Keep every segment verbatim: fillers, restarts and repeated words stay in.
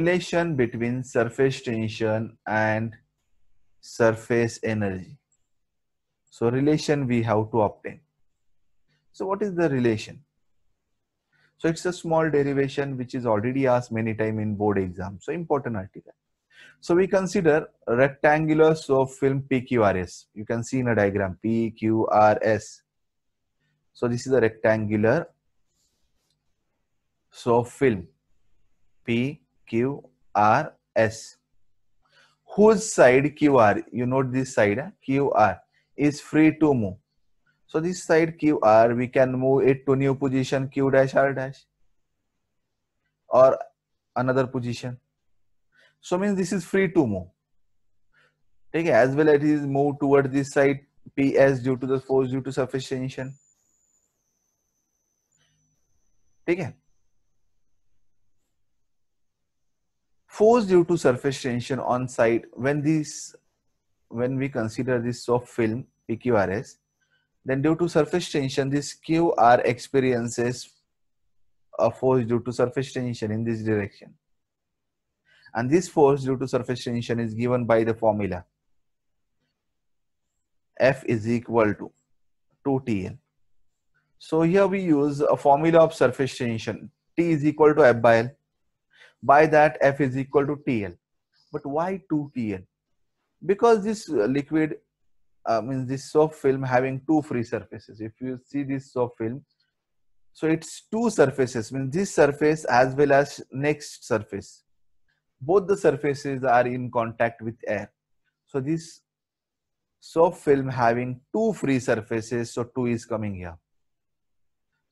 relation between surface tension and surface energy. So relation we have to obtain. So what is the relation? So it's a small derivation which is already asked many times in board exam. So important article. So we consider rectangular so film P Q R S. You can see in a diagram P Q R S. So this is a rectangular so film P Q R S. Whose side Q R? You note this side eh? Q R is free to move. So this side Q R, we can move it to new position Q dash R dash or another position. So means this is free to move. Okay, as well as it is moved towards this side P S due to the force due to surface tension. Okay. Force due to surface tension on side when this when we consider this soft film P Q R S. Then due to surface tension, this Q R experiences a force due to surface tension in this direction. And this force due to surface tension is given by the formula. F is equal to two T L. So here we use a formula of surface tension. T is equal to F by L. By that F is equal to T L. But why two T L? Because this liquid Uh, means this soft film having two free surfaces. If you see this soft film, so it's two surfaces, means this surface as well as next surface. Both the surfaces are in contact with air. So this soft film having two free surfaces, so two is coming here.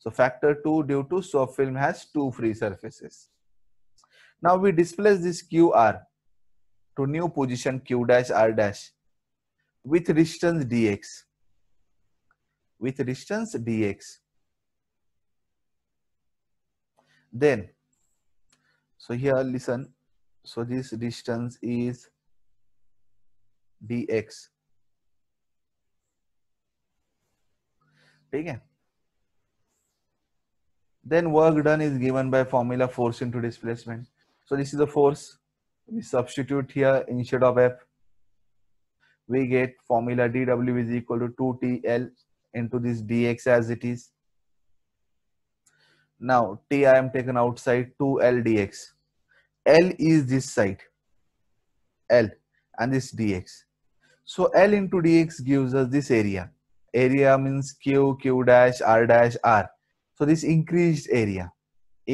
So factor two due to soft film has two free surfaces. Now we displace this Q R to new position Q dash R dash. With distance dx, with distance dx. Then, so here listen, so this distance is dx. Okay. Then work done is given by formula force into displacement. So this is the force. We substitute here instead of F. We get formula dW is equal to two T L into this dx as it is. Now T I am taken outside two L dx. L is this side, L and this dx. So L into dx gives us this area. Area means Q, Q dash, R dash, R. So this increased area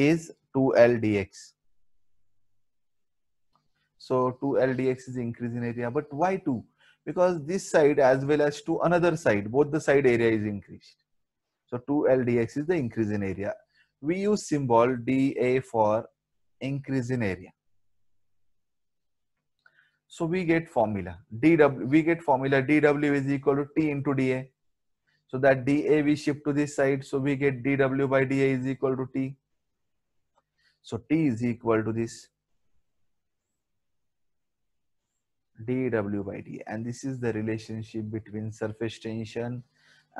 is two L dx. So two L dx is increase in area, but why two? Because this side as well as to another side, both the side area is increased. So two L dx is the increase in area. We use symbol dA for increase in area. So we get formula dW, we get formula dW is equal to T into dA. So that dA we shift to this side. So we get dW by dA is equal to T. So T is equal to this. dW by d, and this is the relationship between surface tension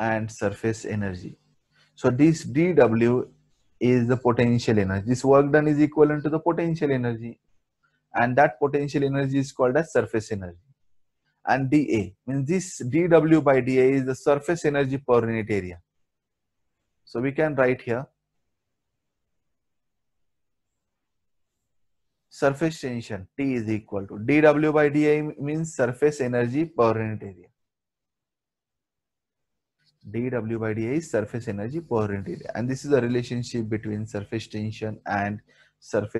and surface energy. So this dW is the potential energy. This work done is equivalent to the potential energy, and that potential energy is called as surface energy. And dA means this dW by dA is the surface energy per unit area. So we can write here surface tension T is equal to dW by dA means surface energy per unit area. dW by dA is surface energy per unit area, and this is the relationship between surface tension and surface